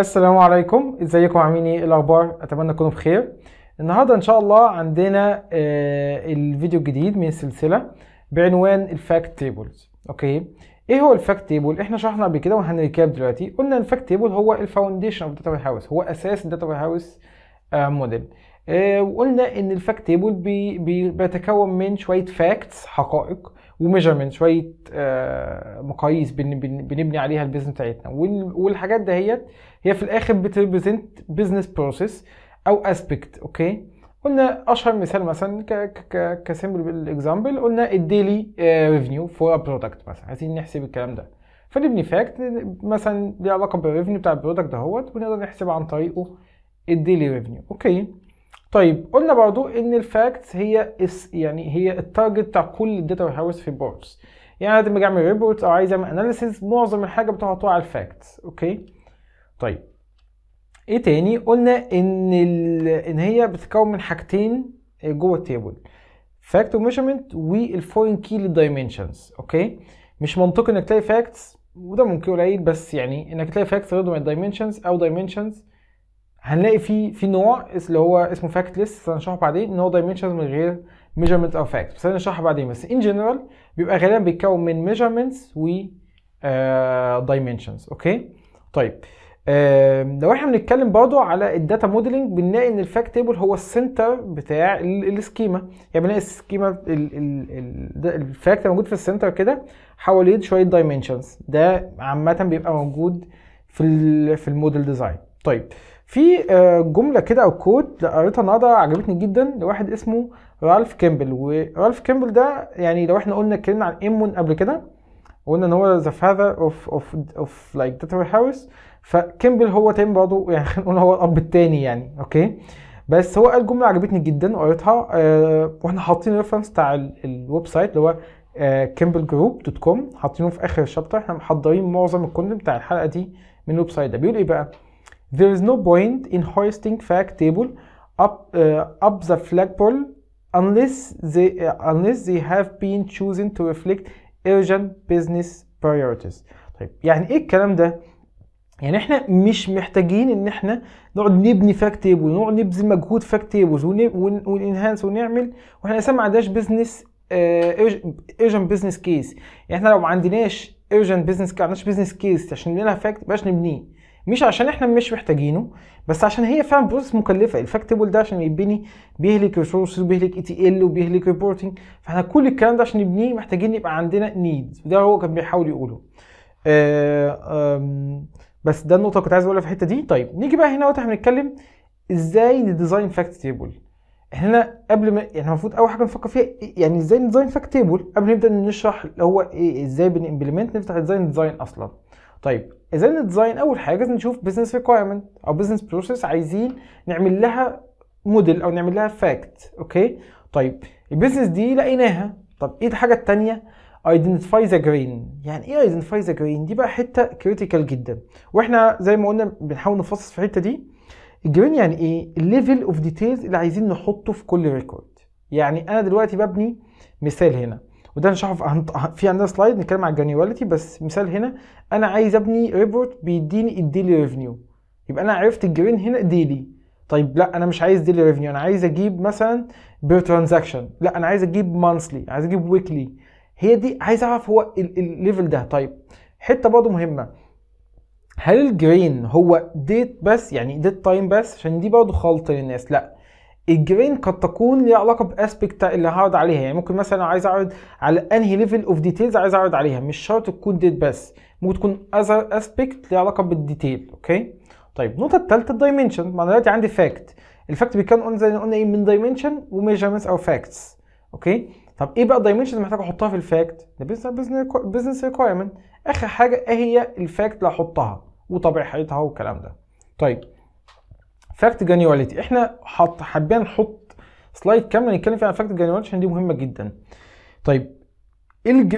السلام عليكم، ازيكم عاملين ايه الاخبار؟ اتمنى تكونوا بخير. النهارده ان شاء الله عندنا الفيديو الجديد من السلسله بعنوان الفاكت تيبلز. اوكي، ايه هو الفاكت تيبل؟ احنا شرحنا قبل كده وهنركاب دلوقتي. قلنا الفاكت تيبل هو الفاونديشن اوف داتا وير هاوس، هو اساس الداتا وير هاوس موديل. وقلنا ان الفاكت تيبل بيتكون من شويه فاكتس، حقائق، وميجرمنت، شويه مقاييس بنبني عليها البيزنس بتاعتنا، والحاجات دهيت هي في الاخر بتريبريزنت بيزنس بروسيس او اسبيكت. اوكي، قلنا اشهر مثال مثلا كسيمبل اكزامبل، قلنا الديلي ريفينيو فور برودكت مثلا، عايزين نحسب الكلام ده فنبني فاكت مثلا ليه علاقه بالريفينيو بتاع البرودكت دهوت، ونقدر نحسب عن طريقه الديلي ريفينيو. اوكي، طيب قلنا برضو ان الفاكتس هي يعني هي التارجت بتاع كل الداتا وير هاوس ريبورتس. يعني لما اجي اعمل ريبورت او عايز اعمل اناليسيز، معظم الحاجه بتحطوها على الفاكتس. اوكي، طيب ايه تاني؟ قلنا ان هي بتتكون من حاجتين جوه التيبل، فاكت وميجرمنت، والفورين كي للدايمنشنز. اوكي، مش منطقي انك تلاقي فاكتس، وده ممكن قليل، بس يعني انك تلاقي فاكتس غير من الدايمنشنز او دايمنشنز. هنلاقي في نوع اللي هو اسمه فاكتلس، هنشرحه بعدين، ان هو دايمنشنز من غير ميجرمنت او فاكت، بس هنشرحها بعدين. بس ان جنرال بيبقى غالبا بيتكون من ميجرمنتس و دايمنشنز. اوكي، طيب لو احنا بنتكلم برضه على الداتا موديلنج، بنلاقي ان الفاكت تيبل هو السنتر بتاع السكيما. يعني بنلاقي السكيما الفاكت موجود في السنتر كده، حواليه شويه دايمنشنز. ده عامه بيبقى موجود في الموديل ديزاين. طيب، في جمله كده او كود قريتها النهارده عجبتني جدا لواحد اسمه رالف كيمبل. ورالف كيمبل ده يعني لو احنا قلنا اتكلمنا عن امون قبل كده، وقلنا ان هو ذا فاذر اوف لايك داتا وير هاوس، فكيمبل هو تاني برضه، يعني نقول هو الاب التاني يعني. اوكي، بس هو قال جمله عجبتني جدا وقريتها، واحنا حاطين ريفرنس بتاع الويب سايت اللي هو kimballgroup.com، حاطينه في اخر الشابتر. احنا محضرين معظم الكونتنت بتاع الحلقه دي من الويب سايت ده. بيقول ايه بقى؟ There is no point in hoisting fact table up the flagpole unless they have been chosen to reflect urgent business priorities. طيب، يعني ايه الكلام ده؟ يعني احنا مش محتاجين ان احنا نقعد نبني فاكت تيبل، ونقعد نبذل مجهود فاكت تيبلز وننهانس ونعمل، واحنا لسه ما عندناش بزنس urgent business case. يعني احنا لو ما عندناش urgent business، ما عندناش business case عشان نبني لها فاكت، مبقاش نبنيه. مش عشان احنا مش محتاجينه، بس عشان هي فعلا بروسس مكلفه. الفاكت تيبل ده عشان يتبني بيهلك ريسورس، وبيهلك اي تي ال، وبيهلك ريبورتنج. فاحنا كل الكلام ده عشان نبنيه محتاجين يبقى عندنا نيدز، وده هو كان بيحاول يقوله. بس ده النقطه كنت عايز اقولها في الحته دي. طيب، نيجي بقى هنا واحنا بنتكلم ازاي نديزاين فاكت تيبل. احنا قبل ما يعني المفروض اول حاجه نفكر فيها يعني ازاي نديزاين فاكت تيبل قبل ما نبدا نشرح اللي هو ايه، ازاي بنمبلمنت، نفتح ازاي نديزاين اصلا. طيب، ازاي نديزاين؟ اول حاجه لازم نشوف بزنس ريكوايرمنت او بزنس بروسيس عايزين نعمل لها موديل او نعمل لها فاكت. اوكي، طيب البيزنس دي لقيناها. طب ايه الحاجه الثانيه؟ ايدنتيفاي ذا جرين. يعني ايه ايدنتيفاي ذا جرين؟ دي بقى حته كريتيكال جدا، واحنا زي ما قلنا بنحاول نفصص في الحته دي. الجرين يعني ايه؟ الليفل اوف ديتيلز اللي عايزين نحطه في كل ريكورد. يعني انا دلوقتي ببني مثال هنا، وده هنشرحه في عندنا سلايد نتكلم على الجرانيوليتي. بس مثال هنا، انا عايز ابني ريبورت بيديني الديلي ريفينيو، يبقى انا عرفت الجرين هنا ديلي. طيب لا، انا مش عايز ديلي ريفينيو، انا عايز اجيب مثلا بير ترانزاكشن، لا انا عايز اجيب مانثلي، عايز اجيب ويكلي. هي دي عايز اعرف هو الليفل ده. طيب، حته برضه مهمه، هل الجرين هو ديت بس، يعني ديت تايم بس؟ عشان دي برضه خلط للناس. لا، الجرين قد تكون ليها علاقه باسبكت اللي هعرض عليها. يعني ممكن مثلا عايز اعرض على انهي ليفل اوف ديتيلز عايز اعرض عليها، مش شرط تكون ديت بس، ممكن تكون اذر اسبكت ليها علاقه بالديتيل. اوكي، طيب النقطه الثالثه الدايمنشن. ما انا دلوقتي عندي فاكت، الفاكت بيتكون زي ما قلنا ايه، من دايمنشن وميجرمنتس او فاكتس. اوكي، طب ايه بقى الدايمنشنز اللي محتاج احطها في الفاكت؟ ده بزنس ريكوايرمنت. اخر حاجه ايه هي الفاكت اللي هحطها وطبيعتها والكلام ده. طيب، فاكت جرانيوليتي، احنا حابين نحط سلايد كامله نتكلم فيها عن فاكت جرانيوليتي عشان دي مهمه جدا. طيب،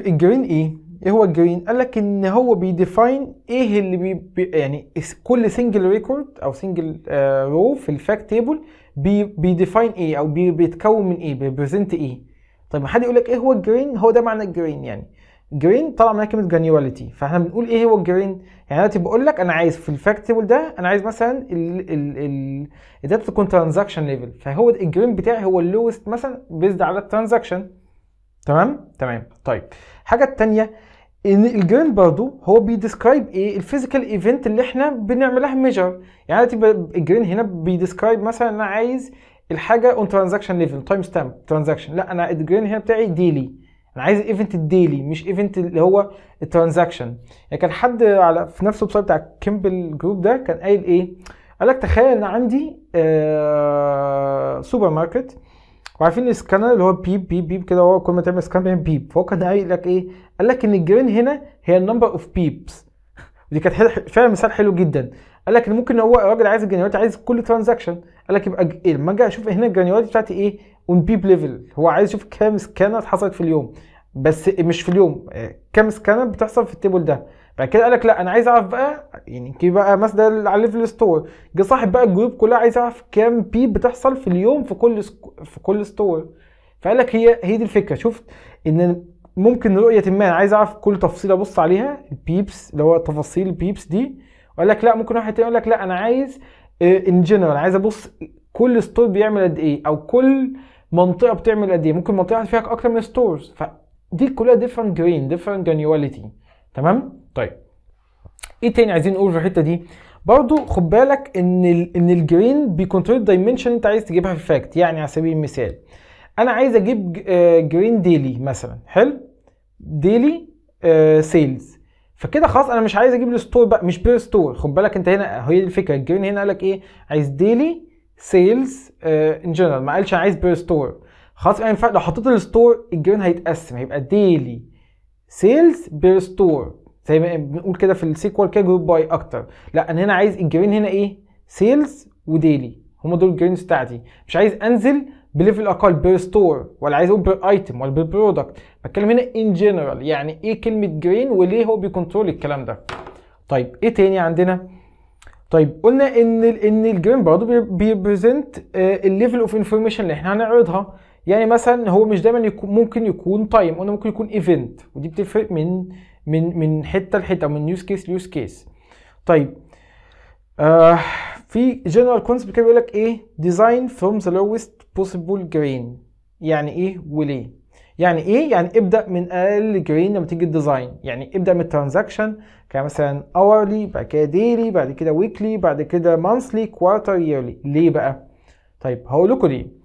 الجرين ايه هو الجرين؟ قال لك ان هو بيديفاين ايه اللي يعني كل سنجل ريكورد او سنجل رو في الفاكت تيبل بيديفاين ايه، او بيتكون من ايه، بيبريزنت ايه. طيب، ما حد يقول لك ايه هو الجرين، هو ده معنى الجرين. يعني جرين طلع منها كلمه جرانيوليتي. فاحنا بنقول ايه هو الجرين؟ يعني دلوقتي بقول لك انا عايز في الفاكت تيبل ده انا عايز مثلا الداتا تكون ترانزاكشن ليفل، فهو الجرين بتاعي هو اللوست مثلا بيزد على الترانزاكشن. تمام. طيب الحاجه الثانيه ان الجرين برضو هو بيديسكرايب ايه؟ الفيزيكال ايفنت اللي احنا بنعملها ميجر. يعني دلوقتي الجرين هنا بيديسكرايب مثلا انا عايز الحاجه اون ترانزاكشن ليفل تايم ستامب ترانزاكشن، لا انا الجرين هنا بتاعي ديلي، انا عايز الايفنت الديلي مش ايفنت اللي هو الترانزاكشن. يعني كان حد على في نفس الويب سايت بتاع كيمبل جروب ده كان قايل ايه؟ قال لك تخيل ان عندي سوبر ماركت وعارفين السكانر اللي هو بيب بيب بيب كده، هو كل ما تعمل سكان بيعمل بيب، فهو كان قايل لك ايه؟ قال لك ان الجرين هنا هي النمبر اوف بيبس. ودي كانت فعلا مثال حلو جدا. قال لك ان ممكن هو الراجل عايز الجرانيولات، عايز كل ترانزاكشن، قال لك يبقى لما اجي اشوف هنا الجرانيولات بتاعتي ايه؟ اون بيب ليفل، هو عايز يشوف كام سكانات حصلت في اليوم، بس مش في اليوم، كام سكانات بتحصل في التيبل ده. بعد كده قال لك لا انا عايز اعرف بقى، يعني كي بقى مثلا على ليفل ستور، جه صاحب بقى الجروب كلها عايز يعرف كام بيب بتحصل في اليوم في كل ستور. فقال لك هي دي الفكره. شفت ان ممكن رؤيه ما انا عايز اعرف كل تفصيله ابص عليها البيبس اللي هو تفاصيل البيبس دي، وقال لك لا ممكن واحد تاني يقول لك لا انا عايز ان جنرال، عايز ابص كل ستور بيعمل قد ايه او كل منطقه بتعمل قد ايه، ممكن منطقه فيها اكتر من ستورز. فدي كلها ديفرنت جرين ديفرنت جرانيوليتي. تمام. طيب ايه تاني عايزين نقول في الحته دي؟ برضو خد بالك ان الجرين بيكونترول الدايمنشن انت عايز تجيبها في الفاكت. يعني على سبيل المثال انا عايز اجيب جرين ديلي مثلا، حلو، ديلي سيلز، فكده خلاص انا مش عايز اجيب الستور بقى، مش بير ستور. خد بالك انت هنا هي الفكره، الجرين هنا قال لك ايه؟ عايز ديلي سيلز ان جنرال، ما قالش انا عايز بير ستور. خلاص يعني لو حطيت الستور الجرين هيتقسم، هيبقى ديلي سيلز بير ستور زي ما بنقول كده في السيكوال كده جروب باي اكتر. لا انا هنا عايز الجرين هنا ايه؟ سيلز وديلي، هم دول الجرينز بتاعتي. مش عايز انزل بليفل اقل بير ستور، ولا عايز اقول بير ايتم ولا بير برودكت، بتكلم هنا ان جنرال. يعني ايه كلمه جرين وليه هو بيكنترول الكلام ده؟ طيب ايه تاني عندنا؟ طيب قلنا ان الجرين برضه بيبريزنت الليفل اوف انفورميشن اللي احنا هنعرضها. يعني مثلا هو مش دايما ممكن يكون تايم، قلنا ممكن يكون ايفنت، ودي بتفرق من حته لحته، من يوز كيس ليوز كيس. طيب في جنرال كونسبت كده بيقول لك ايه؟ ديزاين فروم ذا لويست بوسيبل جرين. يعني ايه وليه؟ يعني ايه؟ يعني ابدا من اقل جرين لما تيجي الديزاين، يعني ابدا من الترانزاكشن كمثلا اورلي، بعد كده ديلي، بعد كده ويكلي، بعد كده مانثلي، كوارتر، ييرلي. ليه بقى؟ طيب هقول لكم ليه.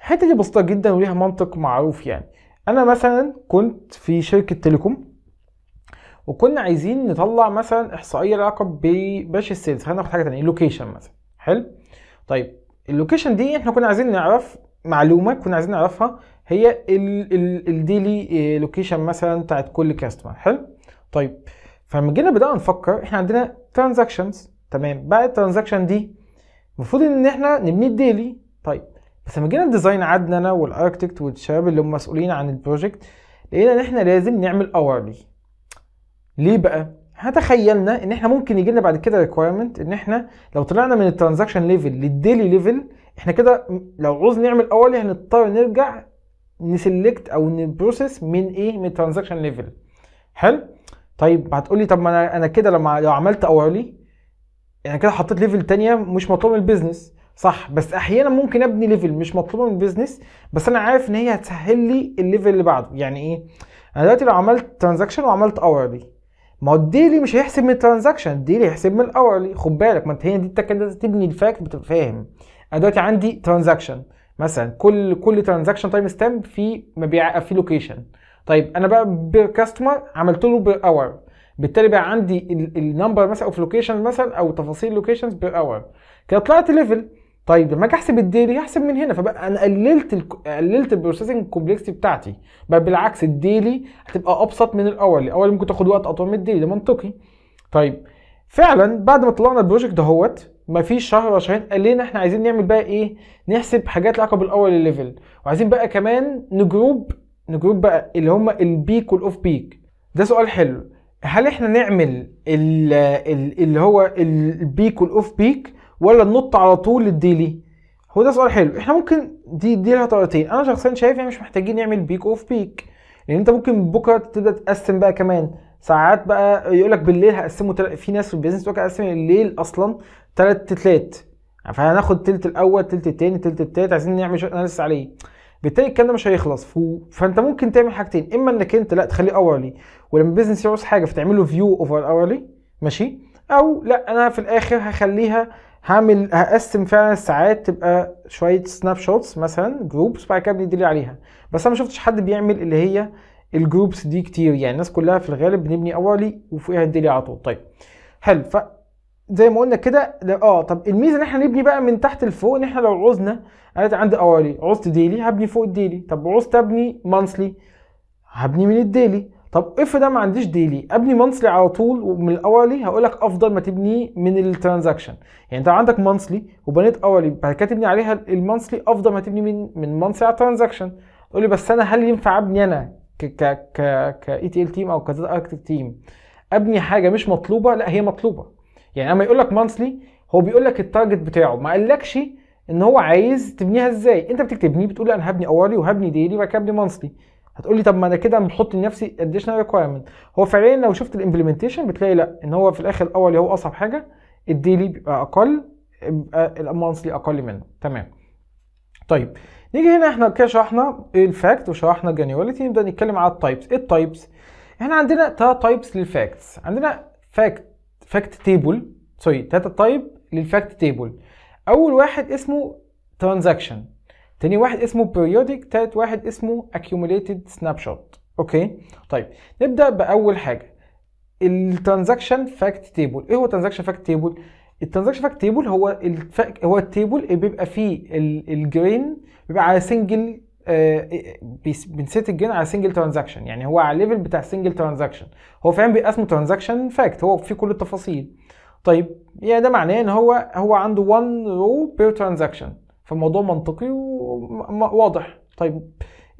الحته دي بسيطه جدا وليها منطق معروف. يعني انا مثلا كنت في شركه تيليكوم وكنا عايزين نطلع مثلا احصائيه لها علاقه بباش السيلز، خلينا ناخد حاجه ثانيه، اللوكيشن مثلا، حلو. طيب اللوكيشن دي احنا كنا عايزين نعرف معلومه، كنا عايزين نعرفها هي الديلي لوكيشن مثلا بتاعت كل كاستمر، حلو. طيب فلما جينا بدانا نفكر احنا عندنا ترانزاكشنز، تمام، بعد الترانزاكشن دي المفروض ان احنا نبني الديلي. طيب بس لما جينا الديزاين قعدنا انا والاركتكت والشباب اللي هم مسؤولين عن البروجكت لقينا ان احنا لازم نعمل اورلي. ليه بقى؟ هتخيلنا ان احنا ممكن يجي لنا بعد كده ريكوايرمنت ان احنا لو طلعنا من الترانزاكشن ليفل للديلي ليفل احنا كده لو عاوز نعمل اولي هنضطر نرجع نسلكت او نبروسيس من ايه؟ من الترانزاكشن ليفل. حلو؟ طيب هتقول لي طب ما انا كده لو عملت اولي انا كده حطيت ليفل ثانيه مش مطلوب من البيزنس، صح؟ بس احيانا ممكن ابني ليفل مش مطلوب من البيزنس بس انا عارف ان هي هتسهل لي الليفل اللي بعده. يعني ايه؟ انا دلوقتي لو عملت ترانزاكشن وعملت اولي، ما هو الديلي مش هيحسب من الترانزاكشن، الديلي هيحسب من الاورلي. خد بالك ما انت هي دي التكنيك لازم تبني الفاكت بتبقى فاهم. انا دلوقتي عندي ترانزاكشن مثلا كل ترانزاكشن تايم ستامب في مبيع في لوكيشن. طيب انا بقى بير كاستمر عملت له بير اور، بالتالي بقى عندي النمبر مثلا اوف لوكيشن مثلا او تفاصيل لوكيشنز بير اور، كده طلعت ليفل. طيب لما اجي احسب الديلي هحسب من هنا، فبقى انا قللت البروسيسنج كومبلكسيتي بتاعتي، بقى بالعكس الديلي هتبقى ابسط من الاولي، الاولي ممكن تاخد وقت اطول من الديلي، ده منطقي. طيب فعلا بعد ما طلعنا البروجكت دهوت مفيش شهر ولا شهرين قال لنا احنا عايزين نعمل بقى ايه؟ نحسب حاجات لها علاقه بالاولي ليفل، وعايزين بقى كمان نجروب بقى اللي هم البيك والاوف بيك. ده سؤال حلو، هل احنا نعمل اللي هو البيك والاوف بيك ولا ننط على طول للديلي؟ هو ده سؤال حلو. احنا ممكن دي لها طريقتين. انا شخصيا شايف احنا مش محتاجين نعمل بيك اوف بيك، لان انت ممكن بكره تبدا تقسم بقى كمان ساعات، بقى يقول لك بالليل هقسمه في ناس في البيزنس بتقول لك هقسم الليل اصلا 3 تلات، فهناخد تلت الاول تلت الثاني تلت الثالث، عايزين نعمل اناليسيس عليه. بالتالي الكلام ده مش هيخلص، فانت ممكن تعمل حاجتين، اما انك انت لا تخليه اورلي ولما البيزنس يعوز حاجه فتعمل له فيو اوفر اورلي ماشي، او لا انا في الاخر هخليها هقسم فعلا الساعات تبقى شويه سناب شوتس مثلا جروبس بعد كده بنديلي عليها. بس انا ما شفتش حد بيعمل اللي هي الجروبس دي كتير، يعني الناس كلها في الغالب بنبني اولي وفوقيها نديلي على طول. طيب حلو، زي ما قلنا كده طب الميزه ان احنا نبني بقى من تحت لفوق، ان احنا لو عوزنا انا عندي اولي عوزت ديلي هبني فوق الديلي، طب عوزت ابني مانثلي هبني من الديلي، طب اف ده ما عنديش ديلي ابني مانثلي على طول ومن الاولي. هقول لك افضل ما تبني من الترانزاكشن، يعني انت عندك مانثلي وبنيت اولي بعد كده تبني عليها المانثلي، افضل ما تبني من مانثلي على الترانزاكشن. تقول لي بس انا هل ينفع ابني انا ك اي تي ال تيم او كزد اركتيك تيم ابني حاجه مش مطلوبه؟ لا هي مطلوبه، يعني اما يقول لك مانثلي هو بيقول لك التارجت بتاعه، ما قالكش ان هو عايز تبنيها ازاي. انت بتكتبني بتقول انا هبني اولي وهبني ديلي وبعد كده هبني مانثلي، هتقول لي طب ما انا كده بحط لنفسي اديشنال ريكوايرمنت. هو فعليا لو شفت الامبلمنتيشن بتلاقي لا، ان هو في الاخر الاولي هو اصعب حاجه، الديلي بيبقى اقل، بيبقى المانثلي اقل منه. تمام. طيب نيجي هنا، احنا كده شرحنا الفاكت وشرحنا الجانيواليتي، نبدا نتكلم على التايبس. ايه التايبس؟ احنا عندنا 3 تايبس للفاكتس، عندنا تايب للفاكت تيبل. اول واحد اسمه ترانزاكشن، تاني واحد اسمه بيريوديك، تالت واحد اسمه اكيوميليتد سناب شوت. اوكي طيب نبدا باول حاجه الترانزاكشن فاكت تيبل. ايه هو ترانزاكشن فاكت تيبل؟ الترانزاكشن فاكت تيبل هو التيبل اللي بيبقى فيه الجرين، بيبقى على سنجل، بنسيت الجين على سنجل ترانزاكشن، يعني هو على الليفل بتاع سنجل ترانزاكشن، هو فعلا بيقسمه ترانزاكشن فاكت، هو فيه كل التفاصيل. طيب يعني ده معناه ان هو عنده 1 رو بير ترانزاكشن، فالموضوع منطقي وواضح. طيب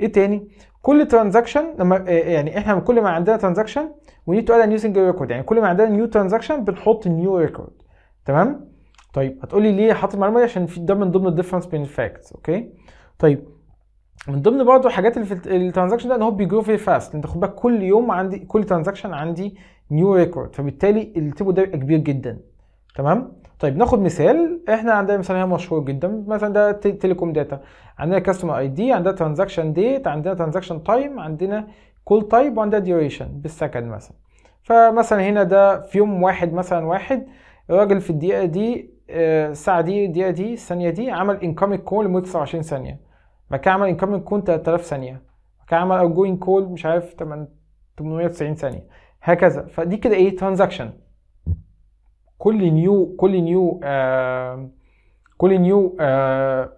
ايه تاني؟ كل ترانزاكشن لما يعني احنا كل ما عندنا ترانزاكشن ونيد تو اد نيو سنجل ريكورد، يعني كل ما عندنا نيو ترانزاكشن بنحط نيو ريكورد. تمام؟ طيب هتقولي ليه حاطط المعلومه دي؟ عشان ده من ضمن الديفرنس بين الفاكتس. اوكي؟ طيب من ضمن برضه الحاجات اللي في الترانزاكشن ده ان هو بيجرو فيري فاست، انت خد بالك كل يوم عندي كل ترانزاكشن عندي نيو ريكورد، فبالتالي التيبل ده بيبقى كبير جدا. تمام؟ طيب ناخد مثال، احنا عندنا مثال هنا مشهور جدا، مثلا ده تيليكوم داتا، عندنا كاستمر اي دي، عندنا ترانزاكشن ديت، عندنا ترانزاكشن تايم، عندنا كول تايب، وعندنا ديوريشن بالسكند مثلا. فمثلا هنا ده في يوم واحد مثلا، واحد الراجل في الدقيقه دي الساعه دي الدقيقه دي الثانيه دي عمل انكامينج كول لمده 29 ثانيه، بعد كده عمل انكامينج كول 3000 ثانيه، بعد كده عمل اوتجوينج كول مش عارف 890 ثانيه هكذا. فدي كده ايه؟ ترانزاكشن. كل نيو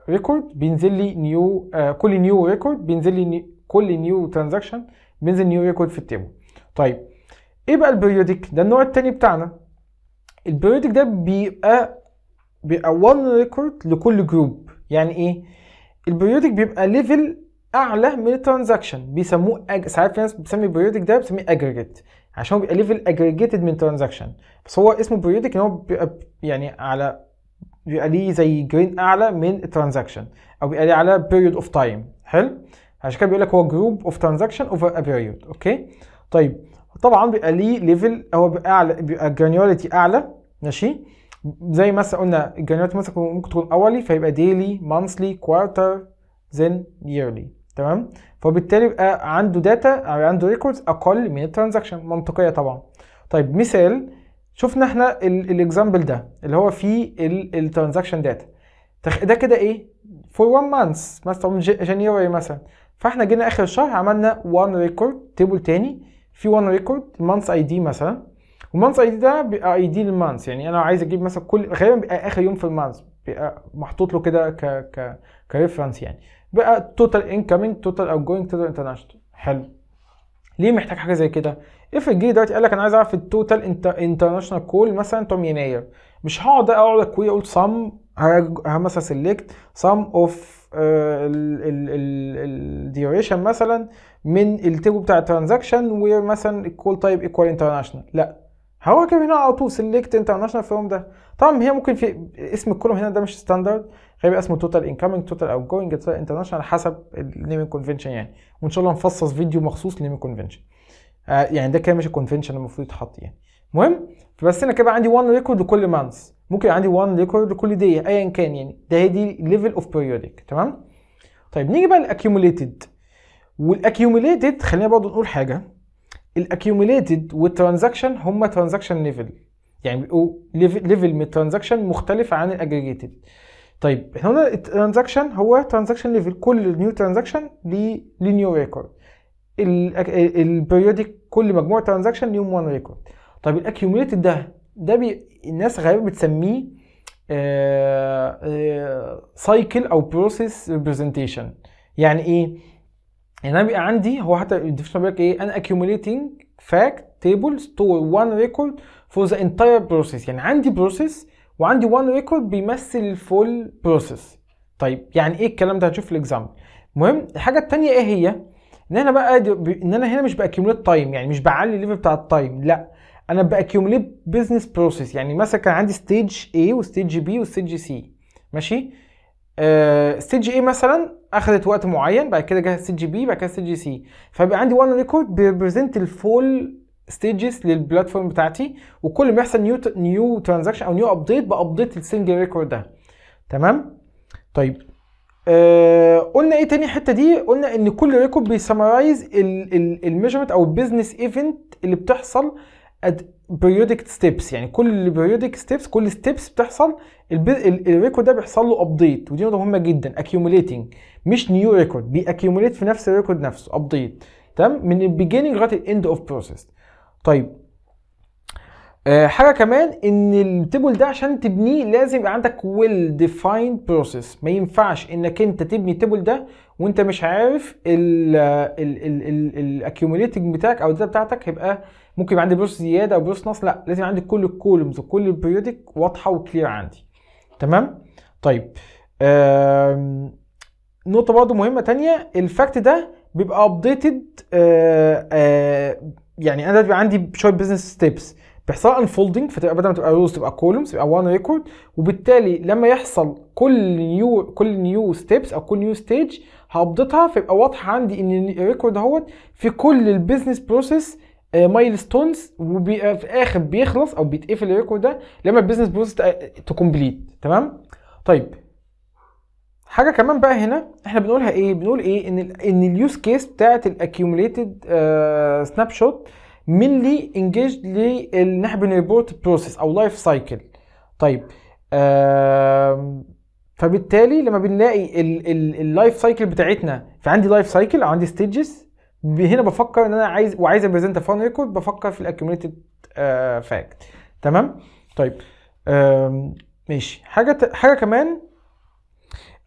ريكورد بينزل لي نيو، كل نيو ريكورد بينزل لي كل نيو ترانزاكشن بينزل نيو ريكورد في التيبل. طيب ايه بقى البريوديك؟ ده النوع الثاني بتاعنا. البريوديك ده بيبقى 1 ريكورد لكل جروب. يعني ايه؟ البريوديك بيبقى ليفل اعلى من الترانزاكشن، بيسموه ساعات في ناس بتسمي البريوديك ده بتسميه اجريجيت، عشان هو بيبقى ليفل اجريجيتد من ترانزاكشن، بس هو اسمه بريوديك ان هو بيبقى يعني على بيبقى ليه زي جرين اعلى من الترانزاكشن، او بيبقى ليه على بيريود اوف تايم. حلو، عشان كده بيقول لك هو جروب اوف ترانزاكشن اوفر ا بيريود. اوكي طيب طبعا بيبقى ليه ليفل، هو بيبقى اعلى، بيبقى جرانيولتي اعلى ماشي، زي مثلا قلنا الجرانيولتي مثلا ممكن تكون اولي، فيبقى ديلي مانثلي كوارتر then yearly. تمام، فبالتالي يبقى عنده داتا او عنده ريكوردز اقل من الترانزاكشن، منطقيه طبعا. طيب مثال شفنا احنا الاكزامبل ده اللي هو فيه الترانزاكشن داتا ده كده ايه؟ for 1 month مثلا جانيوري مثلا، فاحنا جينا اخر الشهر عملنا 1 ريكورد تيبل تاني في 1 ريكورد المانث اي دي مثلا، والمانث اي دي ده بيبقى اي دي للمانث، يعني انا عايز اجيب مثلا كل غالبا بيبقى اخر يوم في المانث بيبقى محطوط له كده كريفرنس، يعني بقى توتال انكمينج توتال اوت جوينج توتال انترناشونال. حلو، ليه محتاج حاجه زي كده؟ افرض جه دلوقتي قال لك انا عايز اعرف التوتال انترناشونال كول مثلا بتوع يناير، مش هقعد اكوي اقول سم مثلا سيلكت سم اوف الديوريشن مثلا من التيبل بتاع الترانزاكشن وير مثلا الكول تايب ايكوال انترناشونال، لا هو كده هنا على طول سيلكت انترناشونال فروم ده. طبعا هي ممكن في اسم الكولوم هنا ده مش ستاندرد، هيبقى اسمه توتال انكمنج، توتال اوت جوينج، توتال انترناشونال، حسب النيمنج كونفنشن يعني. وان شاء الله نفصص فيديو مخصوص للنيمنج كونفنشن. يعني ده كده مش الكونفنشن المفروض يتحط يعني. المهم فبس انا كده عندي 1 ريكورد لكل مانث، ممكن عندي 1 ريكورد لكل داي ايا كان يعني. ده هي دي ليفل اوف بيريوديك. تمام؟ طيب نيجي بقى للاكيوميليتد. والاكيوميليتد خلينا برضه نقول حاجه، الاكيوميليتد والترانزاكشن هما ترانزاكشن ليفل، يعني بيبقوا ليفل من الترانزاكشن مختلف عن الاجريجيتد. طيب احنا قلنا الترانزاكشن هو ترانزاكشن ليفل، كل نيو ترانزاكشن ليه نيو ريكورد. البيريوديك كل مجموعه ترانزاكشن ليهم 1 ريكورد. طيب الاكيوميليتد ده الناس غالبا بتسميه سايكل او بروسيس ريبريزنتيشن. يعني ايه؟ يعني انا بيبقى عندي، هو حتى الديفينيشن بيقول لك ايه، انا accumulating fact table store one record for the entire process. يعني عندي بروسيس وعندي 1 ريكورد بيمثل الفول بروسيس. طيب يعني ايه الكلام ده؟ هنشوف في الاكزامبل. المهم الحاجه الثانيه ايه هي؟ ان انا بقى ان انا هنا مش باكيوميليت تايم، يعني مش بعلي الليفل بتاع التايم، لا انا باكيوميليت بزنس بروسيس. يعني مثلا كان عندي ستيج A وستيج B وستيج C، ماشي؟ ستيج A مثلا اخذت وقت معين، بعد كده جه ستيج B، بعد كده ستيج C، فبقى عندي 1 ريكورد بيريبريزنت الفول ستيجز للبلاتفورم بتاعتي. وكل ما يحصل نيو ترانزاكشن او نيو ابديت بابديت السنجل ريكورد ده. تمام؟ طيب قلنا ايه تاني الحته دي؟ قلنا ان كل ريكورد بيسمرايز الميجرمنت او البيزنس ايفنت اللي بتحصل ات بيريوديك ستيبس. يعني كل بيريوديك ستيبس، كل ستيبس بتحصل الريكورد ده بيحصل له ابديت. ودي نقطه مهمه جدا، اكيوميليتنج مش نيو ريكورد، بيأكيوميليت في نفس الريكورد نفسه ابديت. تمام؟ من البيجيننج لغايه الاند اوف بروسيس. طيب حاجه كمان، ان التيبل ده عشان تبنيه لازم يبقى عندك ويل ديفايند بروسيس. ما ينفعش انك انت تبني التيبل ده وانت مش عارف الاكيوميليتنج بتاعك او الداتا بتاعتك. هيبقى ممكن يبقى عندي بروسيس زياده او بروسيس ناقص، لا لازم عندي كل الكولمز وكل البيريودك واضحه وكلير عندي. تمام؟ طيب نقطه برضه مهمه ثانيه، الفاكت ده بيبقى ابديتد. يعني انا بيبقى عندي شويه بزنس ستيبس بيحصل انفولدنج، فتبقى بدل ما تبقى روز تبقى كولومز، يبقى 1 ريكورد. وبالتالي لما يحصل كل نيو ستيبس او كل نيو ستيج هابديتها، فيبقى واضحه عندي ان الريكورد اهوت في كل البيزنس بروسيس مايلستونز، وبيبقى في اخر بيخلص او بيتقفل الريكورد ده لما البيزنس بروسيس تكمبليت. تمام؟ طيب حاجه كمان بقى هنا احنا بنقولها ايه؟ بنقول ايه؟ ان اليوز كيس بتاعه الاكيوميليتد سناب شوت مينلي انجيجد للناحيه بنريبورت بروسيس او لايف سايكل. طيب فبالتالي لما بنلاقي اللايف سايكل بتاعتنا، فعندي لايف سايكل او عندي ستيجز، هنا بفكر ان انا عايز ابريزنت فان ريكورد، بفكر في الاكيوميليتد فاكت. تمام؟ طيب ماشي. حاجه كمان،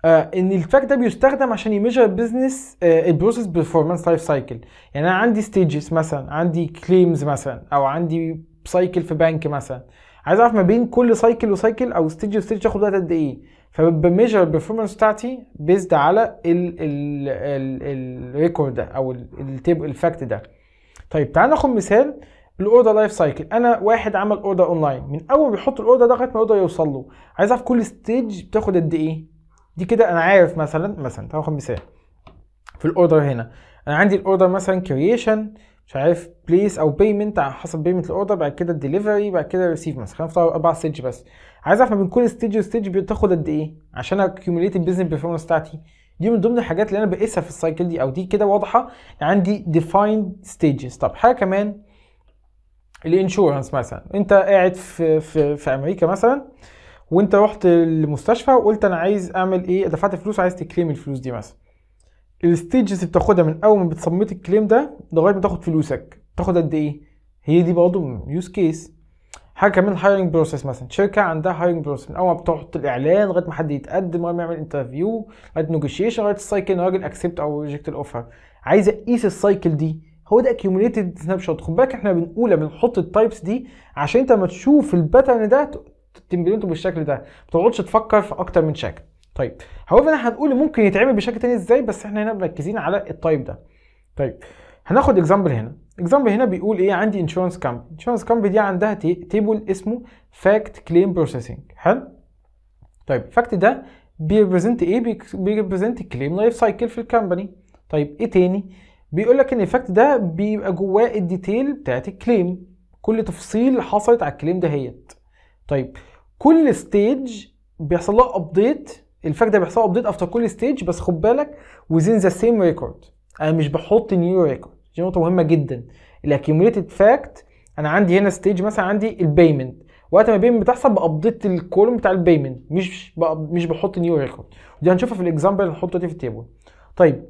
ان الفاكت ده بيستخدم عشان يميجر بزنس البروسيس بيرفورمانس لايف سايكل. يعني انا عندي ستيجز مثلا، عندي كليمز مثلا، او عندي سايكل في بنك مثلا، عايز اعرف ما بين كل سايكل وسايكل او ستيج وستيج اخد وقت قد ايه، فبميجر البرفورمانس بتاعتي بيزد على الريكورد ده او التيبل الفاكت ده. طيب تعال ناخد مثال الاوردر لايف سايكل. انا واحد عمل اوردر اونلاين، من اول ما يحط الاوردر ده لغايه ما الاوردر يوصل له، عايز اعرف كل ستيج بتاخد قد ايه. دي كده انا عارف مثلا تعالوا ناخد مثال في الاوردر. هنا انا عندي الاوردر مثلا كرييشن، مش عارف بليس او بيمنت على حسب بيمنت الاوردر، بعد كده الدليفري، بعد كده ريسيف مثلا. خلينا نختار 4 ستيج بس، عايز اعرف ما بين كل ستيج وستيج بتاخد قد ايه عشان اكيوميليت البيزنس بيرفورمانس بتاعتي. دي من ضمن الحاجات اللي انا بقيسها في السايكل دي، او دي كده واضحه عندي ديفايند ستيجز. طب حاجه كمان، الانشورنس مثلا، انت قاعد في امريكا مثلا، وانت رحت المستشفى وقلت انا عايز اعمل ايه، دفعت فلوس وعايز تكليم الفلوس دي مثلا. الستيجز بتاخدها من اول ما بتسميت الكليم ده لغايه ما تاخد فلوسك، تاخد قد ايه. هي دي برضه يوز كيس. حاجه كمان الهايرنج بروسيس مثلا، شركه عندها هايرنج بروسيس من اول ما بتحط الاعلان لغايه ما حد يتقدم، لغايه ما يعمل انترفيو، لغايه نيجوشيشن، لغايه السايكل، راجل اكسبت او ريجكت الاوفر. عايز اقيس السايكل دي، هو ده اكيوميليتد سناب شوت. خد بالك احنا بنقولها بنحط التايبس دي عشان انت ما تشوف الباترن ده تمبليته بالشكل ده، ما تقعدش تفكر في اكتر من شكل. طيب هو احنا هنقول ممكن يتعمل بشكل تاني ازاي، بس احنا هنا مركزين على التايب ده. طيب هناخد اكزامبل هنا. اكزامبل هنا بيقول ايه؟ عندي انشورنس كامب، انشورنس كامب دي عندها تيبل اسمه فاكت كليم بروسيسنج. حلو؟ طيب الفاكت ده بيريبريزنت ايه؟ بيريبريزنت الكليم لايف سايكل في الكمباني. طيب ايه تاني؟ بيقول لك ان الفاكت ده بيبقى جواه الديتيل بتاعت الكليم، كل تفصيل حصلت على الكليم دهيت. طيب كل ستيج بيحصل لها ابديت، الفاكت ده بيحصل لها ابديت افتر كل ستيج، بس خد بالك within the same record، انا مش بحط نيو ريكورد. دي نقطه مهمه جدا. الاكيوميليتد فاكت انا عندي هنا ستيج مثلا عندي البيمنت، وقت ما البيمنت بتحصل بابديت الكولوم بتاع البيمنت، مش بحط نيو ريكورد. ودي هنشوفها في الاكزامبل اللي هنحطه دي في التيبل. طيب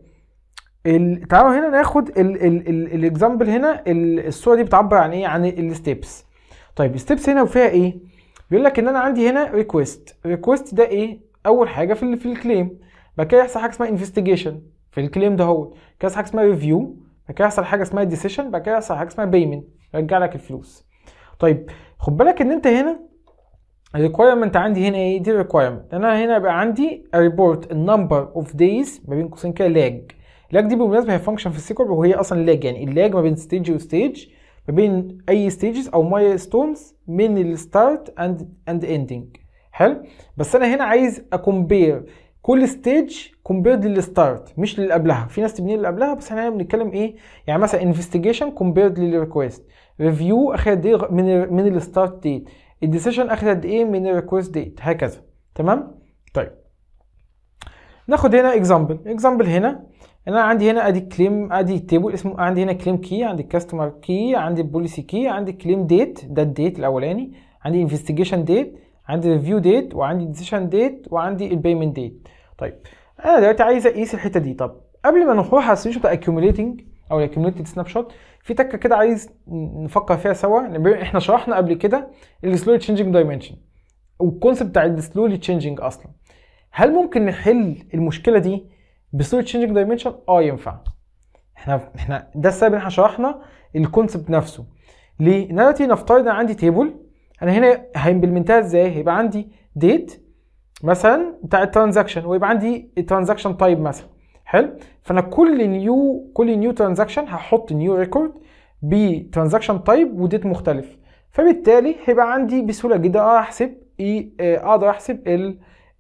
تعالوا هنا ناخد الاكزامبل هنا. الصوره دي بتعبر عن ايه؟ عن الستيبس. طيب الستيبس هنا وفيها ايه؟ بيقول لك ان انا عندي هنا ريكويست. ريكويست ده ايه؟ اول حاجه في الكليم، بعد كده يحصل حاجه اسمها انفستيجيشن في الكليم ده، هو كده حاجه اسمها ريفيو، بعد كده يحصل حاجه اسمها ديسيشن، بعد كده يحصل حاجه اسمها بيمنت، رجع لك الفلوس. طيب خد بالك ان انت هنا الريكويرمنت عندي هنا ايه؟ دي ريكويرمنت. انا هنا بقى عندي ريبورت النمبر اوف دايز ما بين قوسين كده لاج. لاج دي بالمناسبه هي فانكشن في السيكول، وهي اصلا لاج يعني اللاج ما بين ستيج وستيج، ما بين اي ستيجز او مايل ستونز من الستارت اند اندنج. حلو، بس انا هنا عايز اكمبير كل ستيج كومبيرد للستارت مش للي قبلها. في ناس تبني اللي قبلها، بس احنا هنا بنتكلم ايه؟ يعني مثلا انفستيجيشن كومبيرد للريكويست، ريفيو اخر قد ايه من الستارت ديت، الديسيشن اخر قد ايه من الريكويست ديت، هكذا. تمام. طيب ناخد هنا اكزامبل. اكزامبل هنا انا عندي هنا ادي كليم، ادي تيبل اسمه، عندي هنا كليم كي، عندي كاستمر كي، عندي البوليسي كي، عندي كليم ديت، ده الديت الاولاني، عندي انفستيجيشن ديت، عندي ريفيو ديت، وعندي ديسيشن ديت، وعندي البيمنت ديت. طيب انا دلوقتي عايز اقيس الحته دي. طب قبل ما نروح على السيشن بتاع اكيوميليتنج او الاكيوميليتد سناب شوت، في تكه كده عايز نفكر فيها سوا. احنا شرحنا قبل كده السلولي تشينجينج دايمنشن والكونسيبت بتاع السلولي تشينجينج اصلا. هل ممكن نحل المشكله دي بسلولي تشينجينج دايمنشن؟ ينفع. احنا ده السبب ان احنا شرحنا الكونسيبت نفسه. ليه؟ دلوقتي نفترض ان عندي تيبل، انا هنا هامبلمنتها ازاي؟ هيبقى عندي ديت مثلا بتاع الترانزاكشن، ويبقى عندي الترانزاكشن تايب مثلا. حلو، فانا كل نيو ترانزاكشن هحط نيو ريكورد بترانزاكشن تايب وديت مختلف، فبالتالي هيبقى عندي بسهوله جدا احسب ايه، اقدر احسب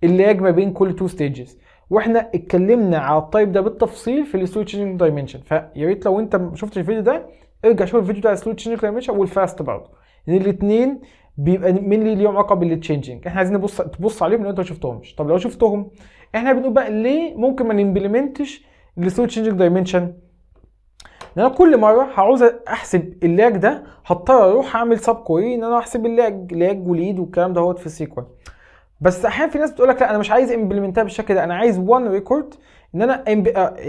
اللاج ما بين كل تو ستيجز. واحنا اتكلمنا على التايب ده بالتفصيل في السلولي تشينجينج دايمنشن، فيا ريت لو انت ما شفتش الفيديو ده ارجع شوف الفيديو بتاع السلولي تشينجينج دايمنشن والفاست برضه، لان الاثنين بيبقى مين ليهم علاقه بالتشينجينج. احنا عايزين تبص عليهم لو انت ما شفتهمش. طب لو شفتهم احنا بنقول بقى ليه ممكن ما نمبلمنتش السلولي تشينجينج دايمنشن؟ لان انا كل مره هعوز احسب اللاج ده هضطر اروح اعمل سب كويري ان انا احسب اللاج، لاج وليد والكلام ده هوت في السيكوال. بس احيانا في ناس بتقول لك لا انا مش عايز امبلمنتها بالشكل ده، انا عايز وان ريكورد ان انا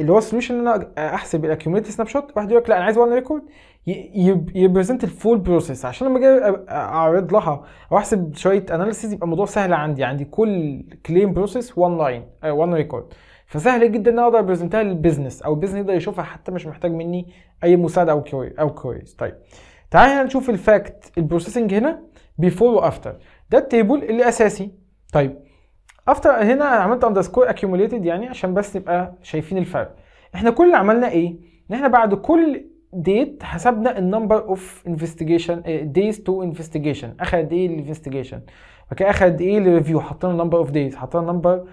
اللي هو السوليوشن ان انا احسب الاكيوميليتد سناب شوت. واحد يقول لك لا انا عايز وان ريكورد يبريزنت الفول بروسيس، عشان لما اجي اعرض لها او احسب شويه اناليسيز يبقى الموضوع سهل. عندي كل كليم بروسيس وان لاين وان ريكورد، فسهل جدا ان انا اقدر ابريزنتها للبيزنس، او البيزنس يقدر يشوفها حتى مش محتاج مني اي مساعده او كويري او كويريز. طيب تعال هنا نشوف الفاكت البروسيسنج هنا بيفور وافتر. ده التيبل اللي اساسي. طيب افتر هنا عملت اندرسكور اكيوميليتد يعني عشان بس نبقى شايفين الفرق. احنا كل اللي عملنا ايه؟ ان احنا بعد كل ديت حسبنا النمبر اوف انفستيجيشن دايز تو انفستيجيشن، اخر قد ايه الانفستيجيشن، وكده اخر قد ايه الريفيو، حطينا النمبر اوف دايز، حطينا النمبر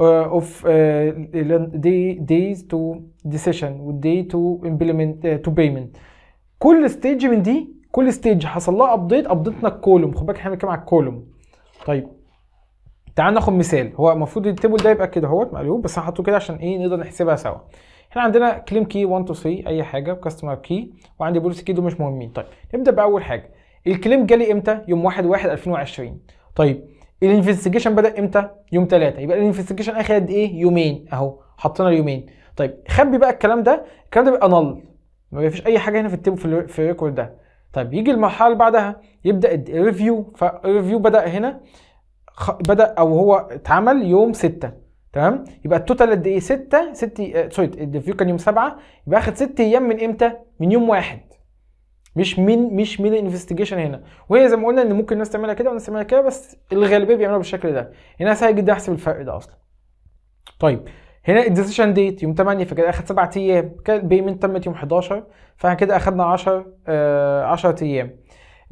اوف دايز تو ديسيشن والدي تو امبلمنت تو بيمنت. كل ستيج من دي، كل ستيج حصل لها ابديت، ابديتنا الكولوم. خد بالك احنا بنتكلم على الكولوم. طيب تعال ناخد مثال. هو المفروض التيبل ده يبقى كده اهوت مقلوب، بس هنحطه كده عشان ايه نقدر نحسبها سوا. احنا عندنا كليم كي 1 2 3 اي حاجه، وكاستمر كي، وعندي بوليسي كي، دول مش مهمين. طيب نبدا باول حاجه. الكليم جالي امتى؟ يوم 1/1/2020. طيب الانفستيجيشن بدا امتى؟ يوم 3. يبقى الانفستيجيشن اخر قد ايه؟ يومين اهو، حطينا اليومين. طيب خبي بقى الكلام ده بيبقى نل، ما فيش اي حاجه هنا في التيبل في الريكورد ده. طيب يجي المرحله اللي بعدها يبدا الريفيو، فالريفيو بدا هنا، بدأ أو هو اتعمل يوم 6. تمام؟ يبقى التوتال قد إيه؟ 6 سوري، الريفيو كان يوم 7، يبقى أخد 6 أيام من إمتى؟ من يوم 1، مش من الانفستيجيشن هنا. وهي زي ما قلنا إن ممكن الناس تعملها كده والناس تعملها كده، بس الغالبية بيعملوها بالشكل ده. هنا سهل جدا أحسب الفرق ده أصلا. طيب هنا الديسيشن ديت يوم 8، فكده أخد 7 أيام. كده البيمنت تمت يوم 11، فاحنا كده أخدنا 10 أيام.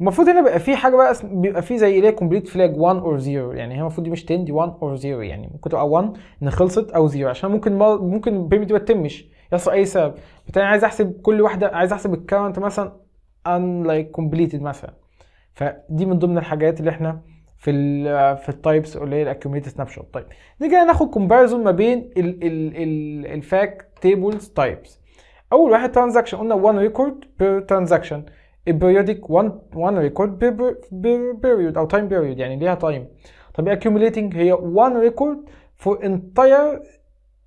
المفروض هنا بقى في حاجه بقى بيبقى في زي ايه كومبليت فلاج 1 اور 0، يعني هي المفروض دي مش 10 دي 1 اور 0، يعني ممكن تبقى 1 ان خلصت او 0 عشان ممكن البيمنت ما تتمش يحصل اي سبب. بالتالي عايز احسب كل واحده، عايز احسب الكاونت مثلا ان لايك كومبليتد مثلا. فدي من ضمن الحاجات اللي احنا في التايبس اللي هي الاكيوميليتد سناب شوت. طيب نيجي ناخد كومباريزون ما بين الفاكت تيبلز تايبس. اول واحد ترانزاكشن، قلنا 1 ريكورد بير ترانزاكشن، البيريودك 1 ريكورد بير بيريود او تايم بيريود يعني ليها تايم. طب اكيوميليتنج هي 1 ريكورد فور انتاير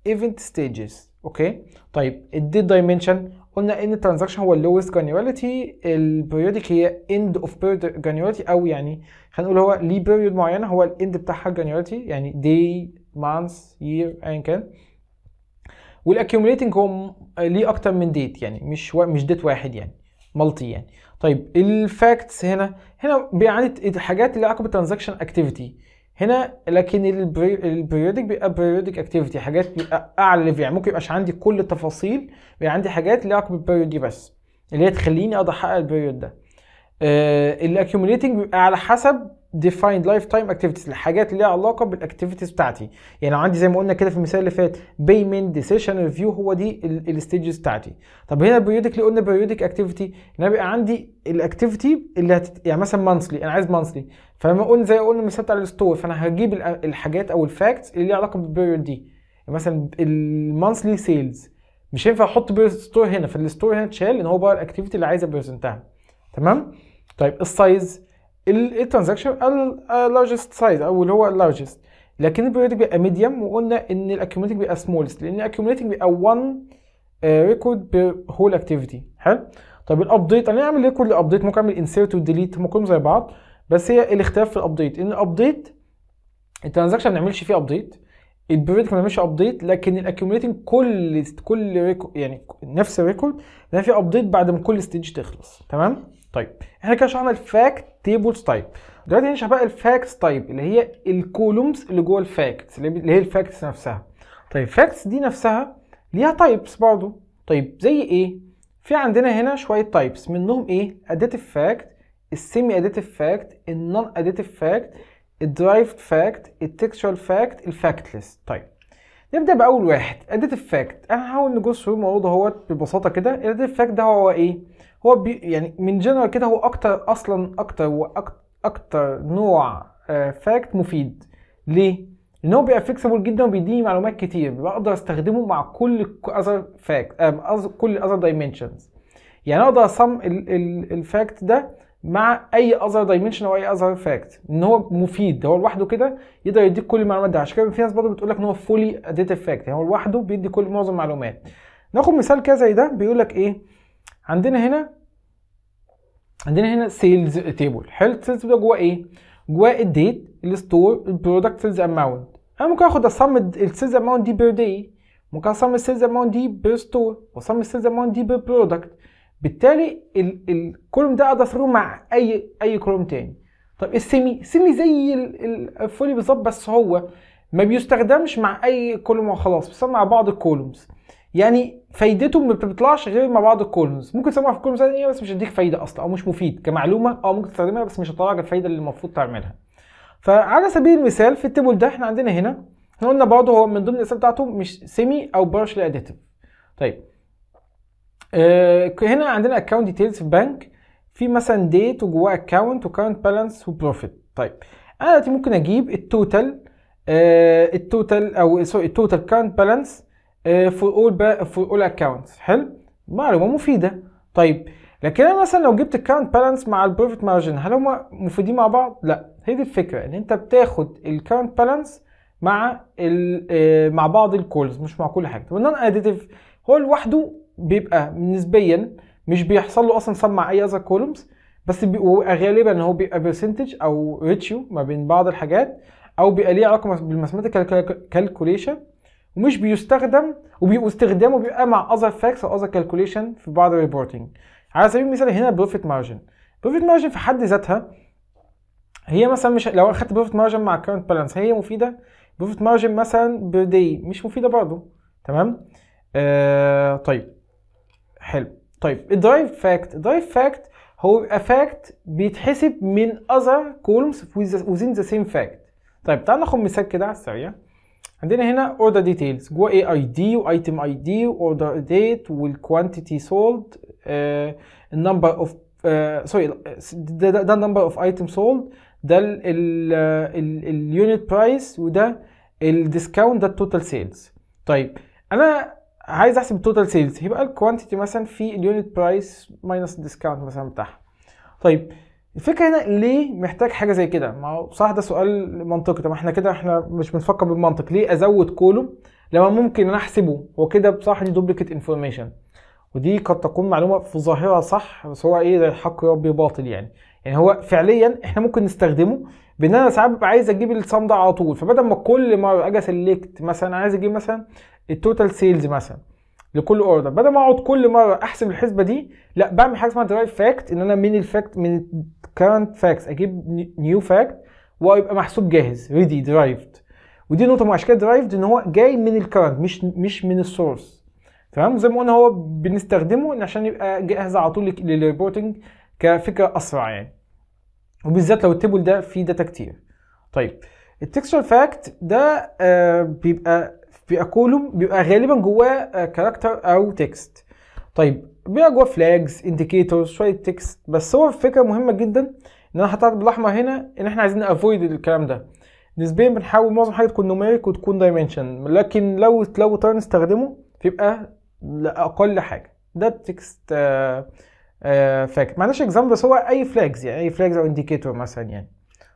ايفنت ستيجز. اوكي طيب الديت دايمنشن، قلنا ان الترانزاكشن هو اللوست جرانيولتي، البيريودك هي اند اوف بيريود جرانيولتي، او يعني هنقول هو ليه بيريود معينه هو الاند بتاعها جرانيولتي يعني داي مانث يير ايا كان. والاكيوميليتنج هو ليه اكتر من ديت، يعني مش ديت واحد يعني مالتي يعني. طيب الفاكتس هنا بيعاني الحاجات اللي لها علاقه بالترانزاكشن اكتيفيتي هنا، لكن البريودك بيبقى بريودك اكتيفيتي، حاجات بيبقى اعلى ليفل، يعني ممكن يبقاش عندي كل التفاصيل، بيبقى عندي حاجات ليها علاقه بالبريود دي بس اللي هي تخليني اقدر احقق البريود ده. الاكيوميليتنج بيبقى على حسب ديفايند لايف تايم اكتيفيتيز، الحاجات اللي ليها علاقه بالاكتيفيتيز بتاعتي، يعني لو عندي زي ما قلنا كده في المثال اللي فات بيمنت ديسيشن ريفيو هو دي الستيجز بتاعتي. طب هنا بريودك اللي قلنا بريودك اكتيفيتي، انا بيبقى عندي الاكتيفيتي اللي يعني مثلا مانثلي، انا عايز مانثلي، فلما قلنا زي قلنا مثال على الستور، فانا هجيب الحاجات او الفاكتس اللي ليها علاقه بالبريود دي، مثلا المانثلي سيلز مش هينفع احط ستور هنا، فالستور هنا اتشال ان هو بقى الاكتيفيتي اللي عايز ابريزنتها. تمام؟ طيب السايز الترانزاكشن اللارجست سايز او اللي هو اللارجست، لكن البريودك بيبقى ميديوم، وقلنا ان الاكيوميليتنج بيبقى سمولست لان الاكيوميليتنج بيبقى 1 ريكورد بير هول اكتيفيتي. حلو؟ طب الابديت انا اعمل ريكورد لابديت، ممكن اعمل انسيرت وديليت، هم كلهم زي بعض، بس هي الاختلاف في الابديت ان الابديت الترانزاكشن ما بنعملش فيه ابديت، البريودك ما بنعملش ابديت، لكن الاكيوميليتنج كل ريكورد يعني نفس الريكورد بنعمل فيه ابديت بعد ما كل ستيج تخلص. تمام؟ طيب احنا كده شرحنا الفاكت تيبلز تايب. دلوقتي هنشرح بقى الفاكتس تايب اللي هي الكولومز اللي جوه الفاكتس اللي هي الفاكتس نفسها. طيب الفاكتس دي نفسها ليها تايبس برضه. طيب زي ايه؟ في عندنا هنا شويه تايبس، منهم ايه؟ اديتيف فاكت، السيمي اديتيف فاكت، النون اديتيف فاكت، الدرايفد فاكت، التكستشوال فاكت، الفاكتلس. طيب نبدا باول واحد اديتيف فاكت. انا هحاول نجوز في الموضوع اهوت ببساطه كده. الاديتيف فاكت ده هو ايه؟ هو يعني من جنرال كده هو اكتر نوع فاكت مفيد. ليه؟ لان هو بيبقى فلكسبل جدا وبيديني معلومات كتير، بقدر استخدمه مع كل اذر فاكت كل اذر دايمنشنز، يعني اقدر اصم الفاكت ده مع اي اذر دايمنشن او اي اذر فاكت، ان هو مفيد هو لوحده كده يقدر يديك كل المعلومات ده. عشان كده في ناس برضه بتقول لك ان هو فولي اديتيف فاكت، يعني هو لوحده بيدي كل معظم المعلومات. ناخد مثال كده زي ده، بيقول لك ايه؟ عندنا هنا سيلز تيبل. حلو؟ السيلز ده جواه ايه؟ جواه الديت، الستور، البرودكت، سيلز اماونت. انا ممكن اخد اصم السيلز اماونت دي بير داي، ممكن اصم السيلز اماونت دي بير ستور، واصم السيلز اماونت دي بير برودكت. بالتالي الكولوم ده اقدر اصوره مع اي كولوم تاني. طب السيمي زي الفولي بالظبط، بس هو ما بيستخدمش مع اي كولوم وخلاص، بس مع بعض الكولومز، يعني فايدته ما بتطلعش غير مع بعض الكولومز. ممكن تسمعها في كولومز ثانيه بس مش هتديك فايده اصلا، او مش مفيد كمعلومه، او ممكن تستخدمها بس مش هتطلعك الفايده اللي المفروض تعملها. فعلى سبيل المثال في التيبل ده احنا عندنا هنا، احنا قلنا برضه هو من ضمن الاسئله بتاعته مش سيمي او بارشلي اديتيف. طيب هنا عندنا اكونت ديتيلز في بنك، في مثلا ديت وجواه اكونت وكاونت بالانس وبروفيت. طيب انا دلوقتي ممكن اجيب التوتال كاونت بالانس for all accounts. حلو؟ معلومه مفيده. طيب لكن انا مثلا لو جبت الكاونت بالانس مع البروفيت مارجن، هل هما مفيدين مع بعض؟ لا، هي دي الفكره، ان انت بتاخد الكاونت بالانس مع بعض الكولز مش مع كل حاجه. والنون اديتيف هو لوحده بيبقى نسبيا مش بيحصل له اصلا صم مع اي اذر كولمز، بس غالبا هو بيبقى برسنتج او ريتشيو ما بين بعض الحاجات، او بيبقى ليه علاقه بالماثيماتيكال كالكوليشن، ومش بيستخدم واستخدامه بيبقى مع اذر فاكتس او اذر كالكوليشن في بعض الريبورتنج. على سبيل المثال هنا بروفيت مارجن، بروفيت مارجن في حد ذاتها هي مثلا مش، لو اخدت بروفيت مارجن مع كارنت بالانس هي مفيده، بروفيت مارجن مثلا بير داي مش مفيده برضه. تمام؟ طيب حلو. طيب الدرايف فاكت هو بيبقى فاكت بيتحسب من other columns within the same fact. طيب تعال ناخد مثال كده على السريع. عندنا هنا order details جوه ايه ID و item ID و order date وال quantity sold number of ده number of items sold ده ال unit price وده ال discount ده total sales. طيب انا عايز احسب total sales يبقى ال quantity مثلا في ال unit price minus discount مثلا بتاعها. طيب الفكره هنا ليه محتاج حاجه زي كده؟ ما هو صح ده سؤال منطقي. طب احنا كده احنا مش بنفكر بالمنطق، ليه ازود كولوم لما ممكن انا احسبه؟ هو كده بصراحه دي دوبليكيت انفورميشن، ودي قد تكون معلومه في ظاهرها صح بس هو ايه زي الحق ربي باطل يعني هو فعليا احنا ممكن نستخدمه بان انا ساعات ببقى عايز اجيب الصم ده على طول، فبدل ما كل مره اجي سيلكت مثلا انا عايز اجيب مثلا التوتال سيلز مثلا لكل اوردر، بدل ما اقعد كل مره احسب الحسبه دي لا بعمل حاجه اسمها درايف فاكت، ان انا من الفاكت من current فاكتس اجيب نيو فاكت ويبقى محسوب جاهز ريدي درايفد. ودي نقطه من اشكال درايفد ان هو جاي من الكرنت مش من السورس. تمام، زي ما قلنا هو بنستخدمه عشان يبقى جاهز على طول للريبورتنج كفكره اسرع يعني، وبالذات لو التيبل ده فيه داتا كتير. طيب التكستشوال فاكت ده بيبقى كولوم بيبقى غالبا جواه كاركتر او تكست. طيب بيبقى جواه فلاجز انديكيتورز شويه تكست، بس هو الفكره مهمه جدا ان انا حطيت بالاحمر هنا ان احنا عايزين نافويد الكلام ده نسبيا. بنحاول معظم حاجه تكون نوميريك وتكون دايمنشن، لكن لو اضطرينا نستخدمه بيبقى اقل حاجه ده التكست فاكت. معناش اكزامبل بس هو اي فلاجز يعني اي فلاجز او انديكيتور مثلا يعني.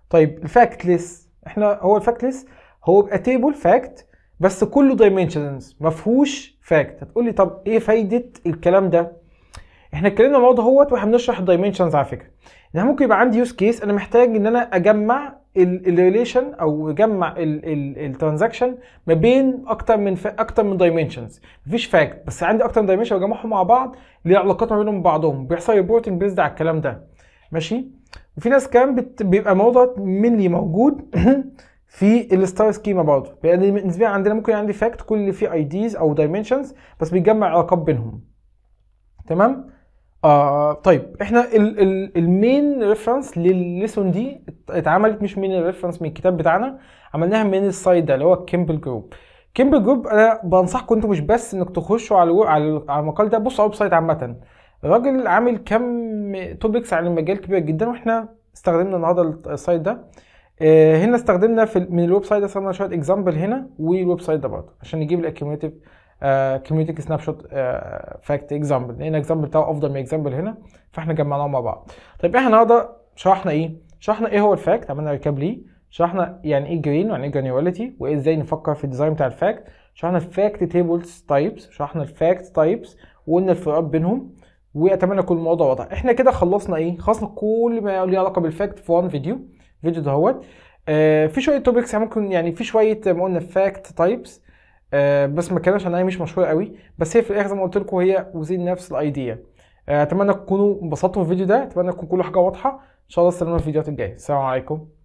طيب الفاكتلس احنا هو الفاكتلس هو بيبقى تيبل فاكت بس كله دايمنشنز ما فيهوش فاكت. هتقول لي طب ايه فايده الكلام ده؟ احنا اتكلمنا الموضوع اهوت واحنا بنشرح الدايمنشنز على فكره، ان ممكن يبقى عندي يوز كيس انا محتاج ان انا اجمع الريليشن او اجمع الترانزاكشن ما بين اكتر من دايمنشنز، مفيش فاكت بس عندي اكتر من دايمنشن واجمعهم مع بعض ليه علاقات ما بينهم بعضهم، بيحصل ريبورتنج بيزد على الكلام ده. ماشي، وفي ناس كان بيبقى الموضوع منلي موجود في الستار سكيما برضه، يعني بالنسبه عندنا ممكن عندي فاكت كل اللي فيه اي ديز او دايمنشنز بس بيجمع علاقات بينهم. تمام؟ طيب احنا المين ريفرنس للليسون دي اتعملت مش من الريفرنس من الكتاب بتاعنا، عملناها من السايد ده اللي هو كيمبل جروب. كيمبل جروب انا بنصحكم انتوا مش بس انك تخشوا على المقال ده، بصوا على الويب سايت عامه. الراجل عامل كم توبكس عن المجال كبير جدا واحنا استخدمنا النهارده السايد ده. هنا استخدمنا من الويب سايت ده استخدمنا شويه اكزامبل هنا والويب سايت ده برضه عشان نجيب الاكيوميليتيف كيوميليتيف سناب شوت فاكت اكزامبل، لان الاكزامبل بتاعه افضل من اكزامبل هنا فاحنا جمعناهم مع بعض. طيب احنا النهارده شرحنا ايه هو الفاكت، عملنا ريكاب ليه، شرحنا يعني ايه جرين ويعني ايه جرانيوليتي وايه ازاي نفكر في الديزاين بتاع الفاكت، شرحنا الفاكت تيبلز تايبس، شرحنا الفاكت تايبس وقلنا الفروقات بينهم، واتمنى يكون الموضوع واضح. احنا كده خلصنا كل ما له علاقه بالفاكت في وان فيديو دهوت. في شويه توبكس ممكن يعني في شويه ما قلنا فاكت تايبس بس ما كانش انا مش مشهوره قوي، بس هي في الاخر زي ما قلت لكم هي وزين نفس الايديا. اتمنى تكونوا انبسطتوا في الفيديو ده، اتمنى تكون كل حاجه واضحه ان شاء الله. استنونا في الفيديوهات الجايه. السلام عليكم.